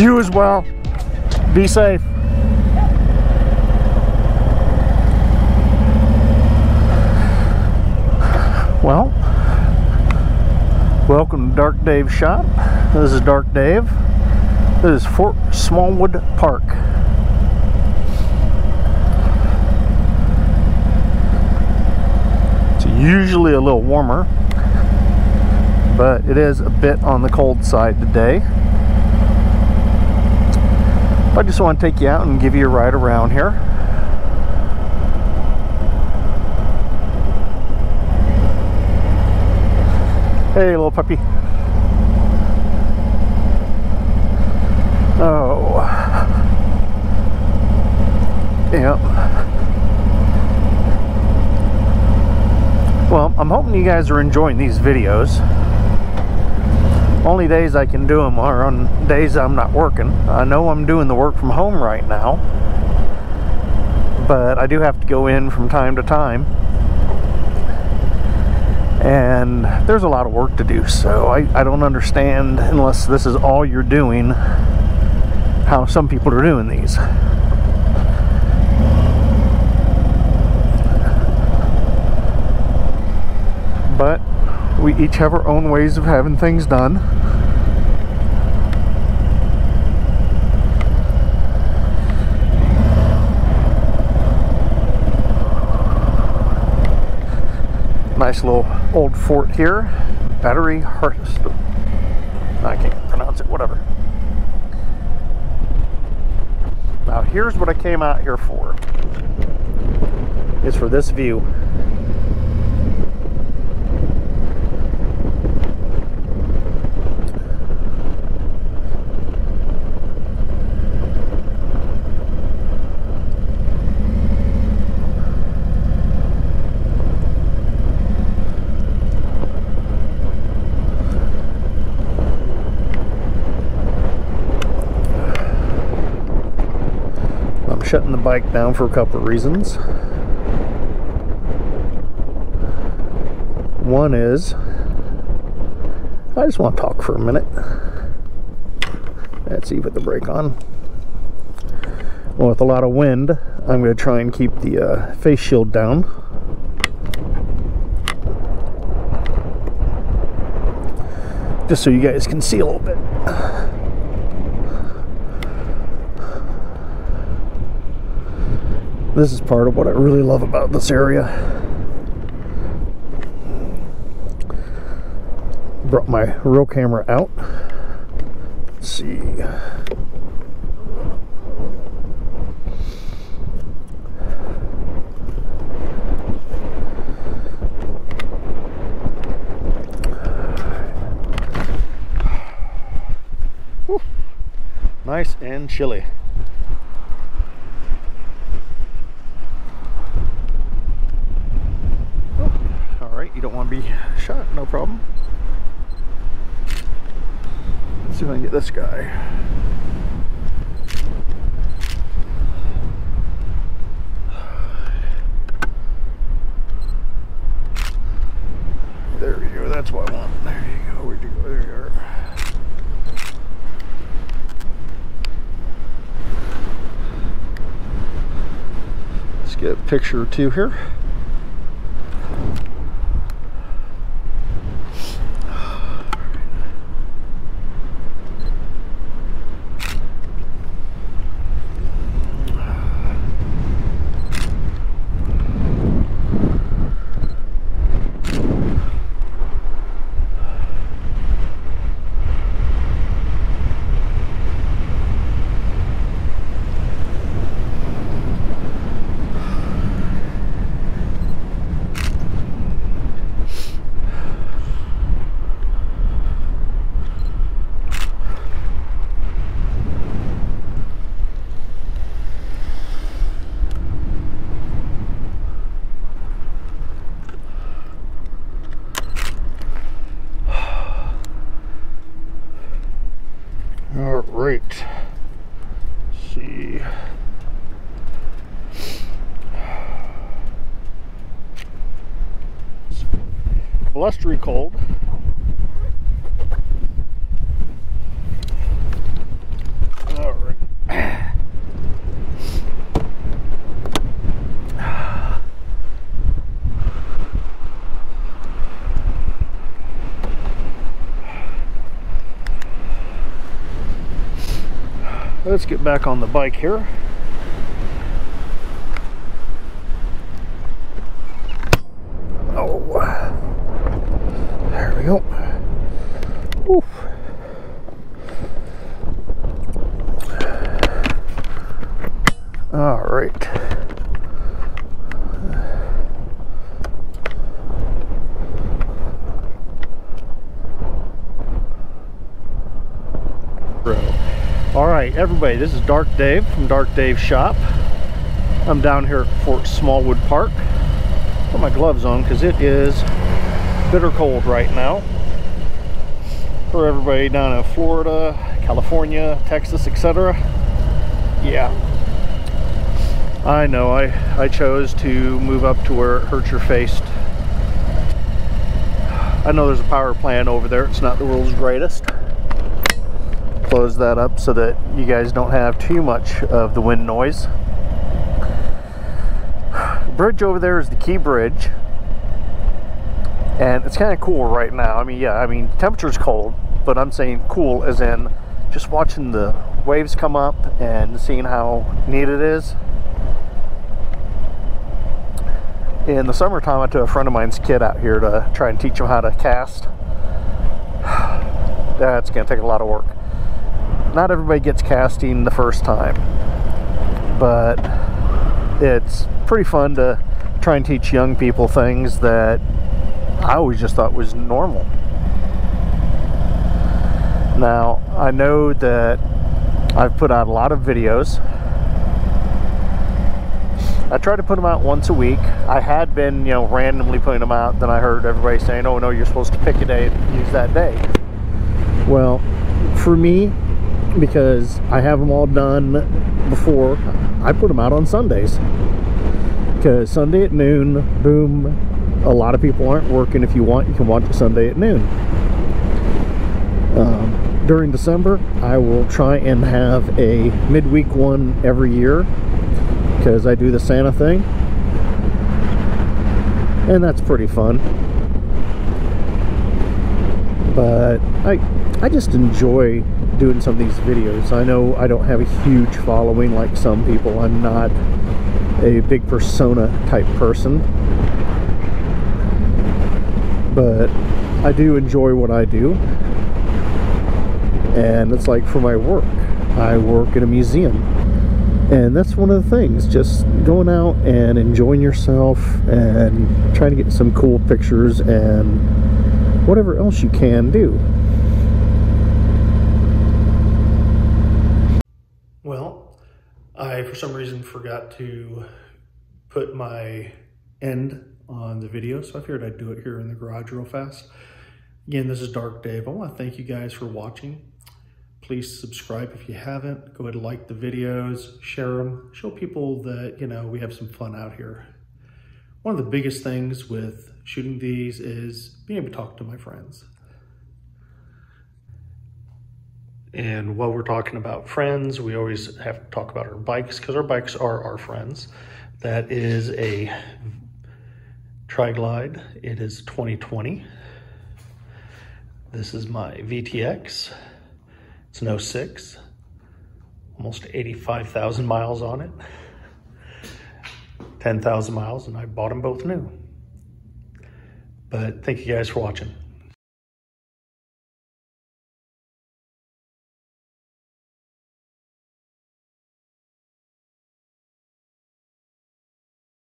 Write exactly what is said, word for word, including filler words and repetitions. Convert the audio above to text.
You as well. Be safe. Well, welcome to Dark Dave's shop. This is Dark Dave. This is Fort Smallwood Park. It's usually a little warmer, but it is a bit on the cold side today. I just want to take you out and give you a ride around here. Hey, little puppy. Oh. Yep. Well, I'm hoping you guys are enjoying these videos. Only days I can do them are on days I'm not working. I know I'm doing the work from home right now, but I do have to go in from time to time. And there's a lot of work to do, so I, I don't understand, unless this is all you're doing, how some people are doing these. But we each have our own ways of having things done. Nice little old fort here, Battery Hurst. I can't pronounce it, whatever. Now here's what I came out here for. It's for this view. Shutting the bike down for a couple of reasons. One is, I just want to talk for a minute. Let's see, put the brake on. Well, with a lot of wind, I'm going to try and keep the uh, face shield down. Just so you guys can see a little bit. This is part of what I really love about this area. Brought my real camera out. Let's see. Whew. Nice and chilly. You don't want to be shot, no problem. Let's see if I can get this guy. There we go, that's what I want. There you go, where'd you go? There you are. Let's get a picture or two here. Great. See. It's blustery cold. Let's get back on the bike here. Oh, there we go. Oof. All right. All right, everybody, this is Dark Dave from Dark Dave's Shop. I'm down here at Fort Smallwood Park. Put my gloves on because it is bitter cold right now. For everybody down in Florida, California, Texas, et cetera. Yeah. I know, I, I chose to move up to where it hurts your face. I know there's a power plant over there. It's not the world's greatest. Close that up so that you guys don't have too much of the wind noise. The bridge over there is the Key Bridge. And it's kind of cool right now. I mean, yeah, I mean, temperature's cold, but I'm saying cool as in just watching the waves come up and seeing how neat it is. In the summertime, I took a friend of mine's kid out here to try and teach him how to cast. That's going to take a lot of work. Not everybody gets casting the first time, but it's pretty fun to try and teach young people things that I always just thought was normal. Now, I know that I've put out a lot of videos. I try to put them out once a week. I had been, you know, randomly putting them out. Then I heard everybody saying, oh no, you're supposed to pick a day and use that day. Well, for me, because I have them all done before, I put them out on Sundays. Because Sunday at noon, boom, a lot of people aren't working. If you want, you can watch it Sunday at noon. Um, during December, I will try and have a midweek one every year, because I do the Santa thing, and that's pretty fun. But I I just enjoy doing some of these videos. I know I don't have a huge following like some people. I'm not a big persona type person, but I do enjoy what I do. And it's like for my work, I work in a museum. And that's one of the things, just going out and enjoying yourself and trying to get some cool pictures and whatever else you can do. Well, I for some reason forgot to put my end on the video, so I figured I'd do it here in the garage real fast. Again, this is Dark Dave. I want to thank you guys for watching. Please subscribe if you haven't. Go ahead and like the videos, share them, show people that, you know, we have some fun out here. One of the biggest things with shooting these is being able to talk to my friends. And while we're talking about friends, we always have to talk about our bikes, because our bikes are our friends. That is a Tri Glide. It is twenty twenty. This is my V T X. It's an oh six, almost eighty-five thousand miles on it, ten thousand miles, and I bought them both new. But thank you guys for watching.